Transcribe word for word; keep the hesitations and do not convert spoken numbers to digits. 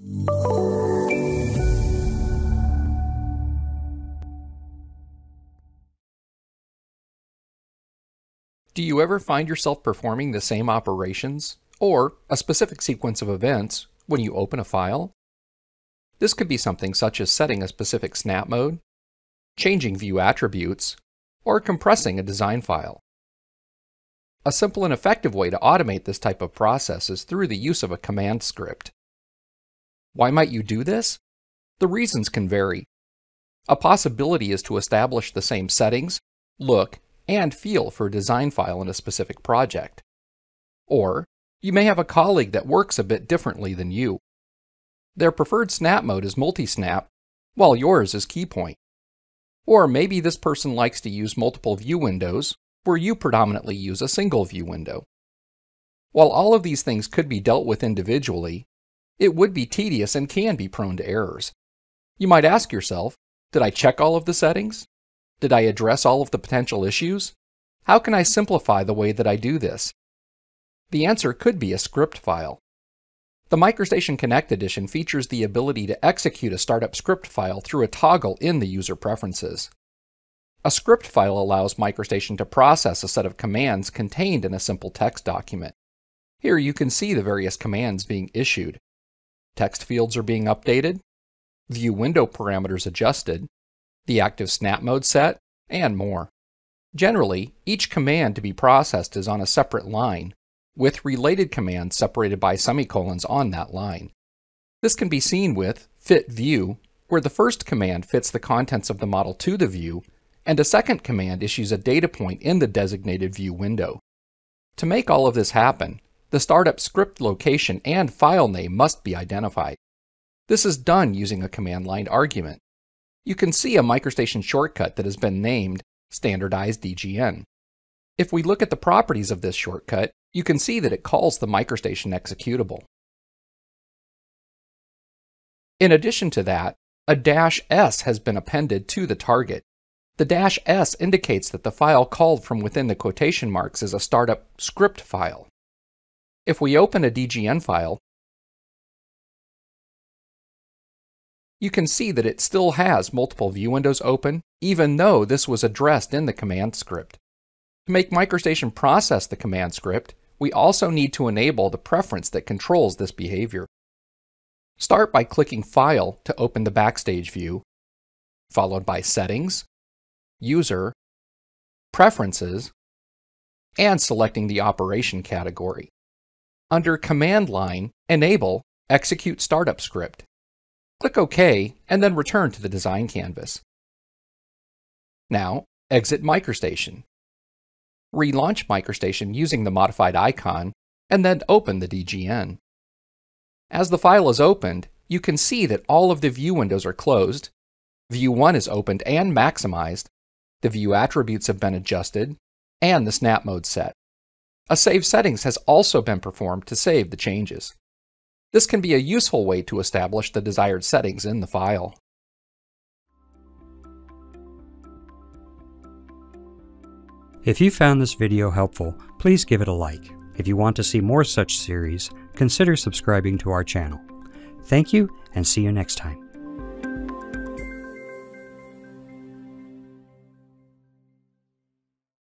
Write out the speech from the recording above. Do you ever find yourself performing the same operations, or a specific sequence of events, when you open a file? This could be something such as setting a specific snap mode, changing view attributes, or compressing a design file. A simple and effective way to automate this type of process is through the use of a command script. Why might you do this? The reasons can vary. A possibility is to establish the same settings, look, and feel for a design file in a specific project. Or, you may have a colleague that works a bit differently than you. Their preferred snap mode is multi-snap, while yours is key point. Or maybe this person likes to use multiple view windows, where you predominantly use a single view window. While all of these things could be dealt with individually, it would be tedious and can be prone to errors. You might ask yourself, did I check all of the settings? Did I address all of the potential issues? How can I simplify the way that I do this? The answer could be a script file. The MicroStation Connect Edition features the ability to execute a startup script file through a toggle in the user preferences. A script file allows MicroStation to process a set of commands contained in a simple text document. Here you can see the various commands being issued. Text fields are being updated, view window parameters adjusted, the active snap mode set, and more. Generally, each command to be processed is on a separate line, with related commands separated by semicolons on that line. This can be seen with fit view, where the first command fits the contents of the model to the view, and a second command issues a data point in the designated view window. To make all of this happen, the startup script location and file name must be identified. This is done using a command line argument. You can see a MicroStation shortcut that has been named Standardized D G N. If we look at the properties of this shortcut, you can see that it calls the MicroStation executable. In addition to that, a dash S has been appended to the target. The dash S indicates that the file called from within the quotation marks is a startup script file. If we open a D G N file, you can see that it still has multiple view windows open, even though this was addressed in the command script. To make MicroStation process the command script, we also need to enable the preference that controls this behavior. Start by clicking File to open the Backstage view, followed by Settings, User, Preferences, and selecting the Operation category. Under Command Line, enable Execute Startup Script. Click OK and then return to the design canvas. Now, exit MicroStation. Relaunch MicroStation using the modified icon and then open the D G N. As the file is opened, you can see that all of the view windows are closed, View one is opened and maximized, the view attributes have been adjusted, and the snap mode set. A save settings has also been performed to save the changes. This can be a useful way to establish the desired settings in the file. If you found this video helpful, please give it a like. If you want to see more such series, consider subscribing to our channel. Thank you, and see you next time.